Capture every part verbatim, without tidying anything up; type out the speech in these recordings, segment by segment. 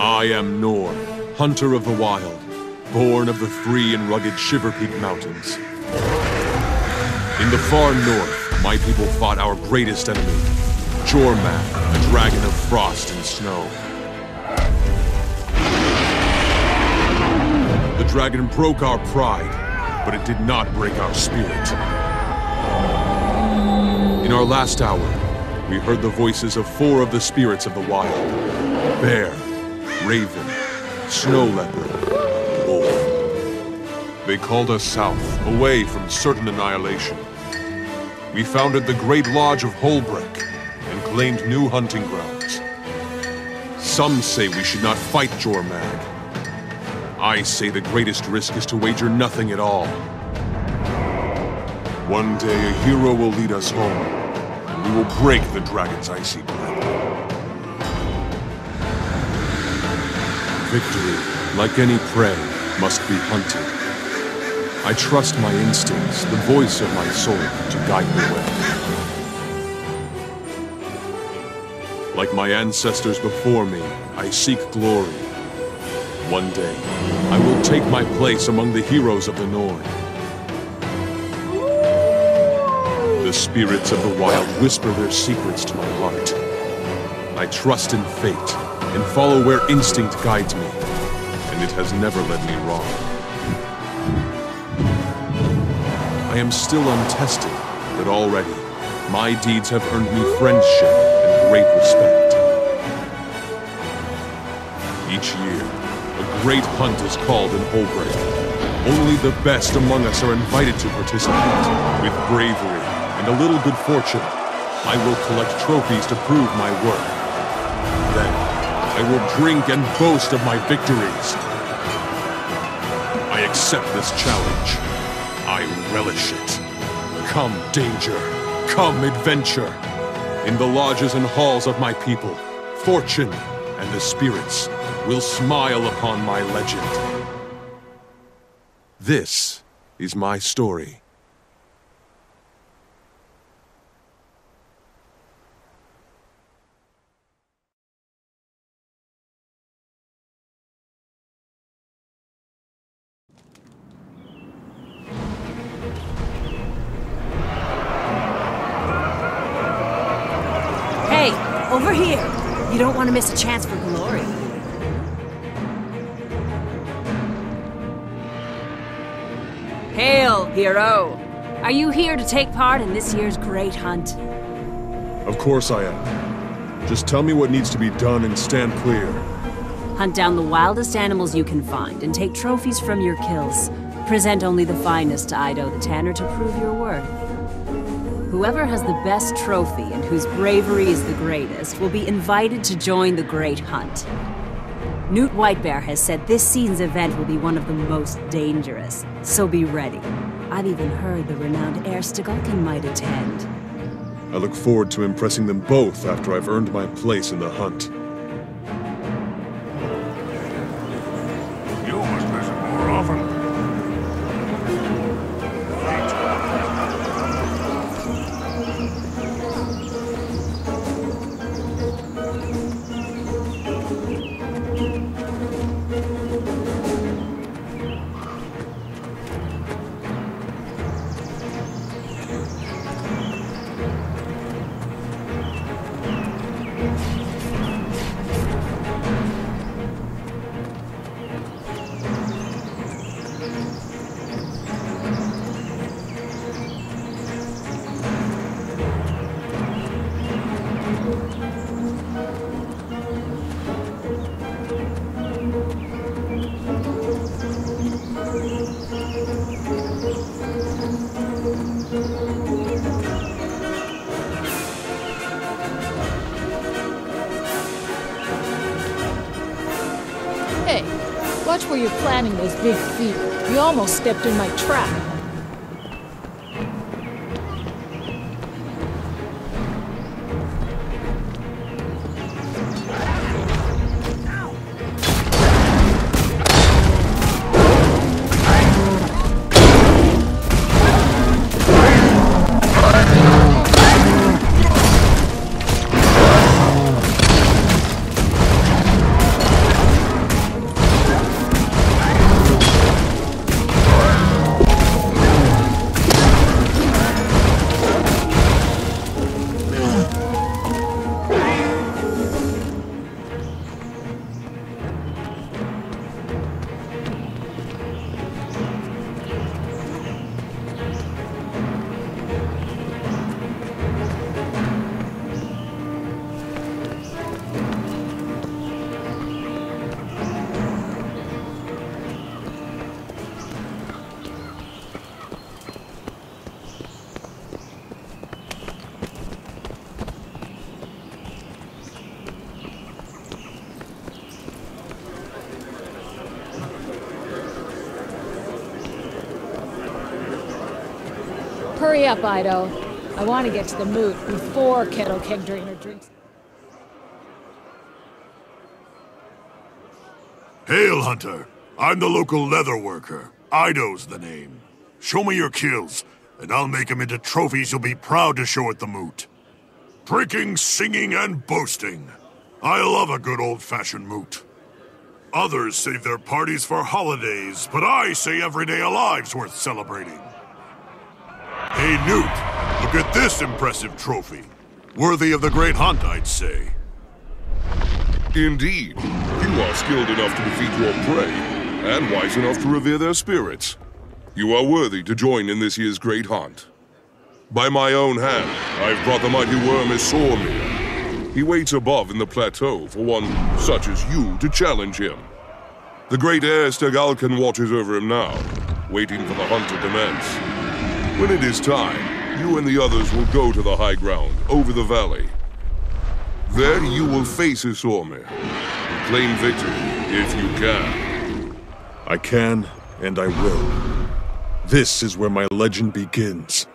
I am Norn, hunter of the wild, born of the free and rugged Shiverpeak Mountains. In the far north, my people fought our greatest enemy, Jormag, a dragon of frost and snow. The dragon broke our pride, but it did not break our spirit. In our last hour, we heard the voices of four of the spirits of the wild: bear, raven, snow leopard, wolf. They called us south, away from certain annihilation. We founded the Great Lodge of Hoelbrak and claimed new hunting grounds. Some say we should not fight Jormag. I say the greatest risk is to wager nothing at all. One day a hero will lead us home. We will break the dragon's icy grip. Victory, like any prey, must be hunted. I trust my instincts, the voice of my soul, to guide the way. Like my ancestors before me, I seek glory. One day, I will take my place among the heroes of the Norn. The spirits of the wild whisper their secrets to my heart. I trust in fate and follow where instinct guides me, and it has never led me wrong. I am still untested, but already my deeds have earned me friendship and great respect. Each year, a great hunt is called in Hoelbrak. Only the best among us are invited to participate. With bravery and a little good fortune, I will collect trophies to prove my worth. Then, I will drink and boast of my victories. I accept this challenge. I relish it. Come danger, come adventure. In the lodges and halls of my people, fortune and the spirits will smile upon my legend. This is my story. Over here! You don't want to miss a chance for glory. Hail, hero! Are you here to take part in this year's great hunt? Of course I am. Just tell me what needs to be done and stand clear. Hunt down the wildest animals you can find and take trophies from your kills. Present only the finest to Ido the Tanner to prove your worth. Whoever has the best trophy and whose bravery is the greatest will be invited to join the Great Hunt. Knut Whitebear has said this season's event will be one of the most dangerous, so be ready. I've even heard the renowned Eir Stegalkin might attend. I look forward to impressing them both after I've earned my place in the hunt. Watch where you're planting those big feet. You almost stepped in my trap. Hurry up, Ido. I want to get to the moot before Kettle Kegdrainer drinks. Hail, Hunter. I'm the local leather worker. Ido's the name. Show me your kills, and I'll make them into trophies you'll be proud to show at the moot. Drinking, singing, and boasting. I love a good old-fashioned moot. Others save their parties for holidays, but I say every day alive's worth celebrating. Hey, Knut, look at this impressive trophy. Worthy of the great hunt, I'd say. Indeed. You are skilled enough to defeat your prey, and wise enough to revere their spirits. You are worthy to join in this year's great hunt. By my own hand, I've brought the mighty Worm as Sormir. He waits above in the plateau for one such as you to challenge him. The great Eir Stegalkin watches over him now, waiting for the hunt to commence. When it is time, you and the others will go to the high ground, over the valley. There you will face Isorme and claim victory, if you can. I can, and I will. This is where my legend begins.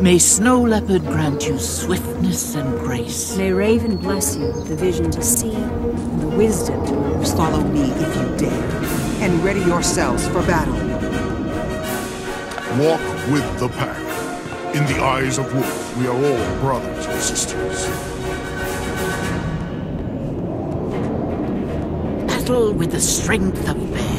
May Snow Leopard grant you swiftness and grace. May Raven bless you with the vision to see and the wisdom to lose. Follow me if you dare, and ready yourselves for battle. Walk with the pack. In the eyes of Wolf, we are all brothers and sisters. Battle with the strength of bear.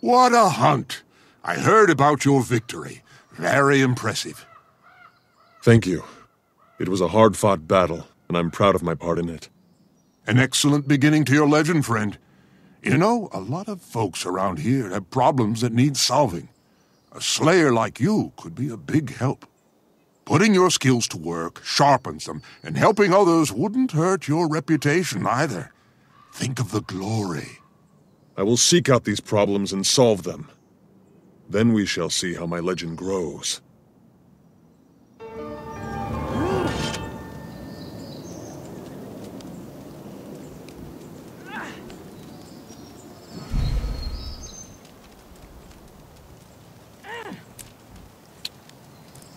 What a hunt! I heard about your victory. Very impressive. Thank you. It was a hard-fought battle, and I'm proud of my part in it. An excellent beginning to your legend, friend. You know, a lot of folks around here have problems that need solving. A slayer like you could be a big help. Putting your skills to work sharpens them, and helping others wouldn't hurt your reputation either. Think of the glory. I will seek out these problems and solve them. Then we shall see how my legend grows.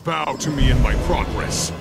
Bow to me in my progress.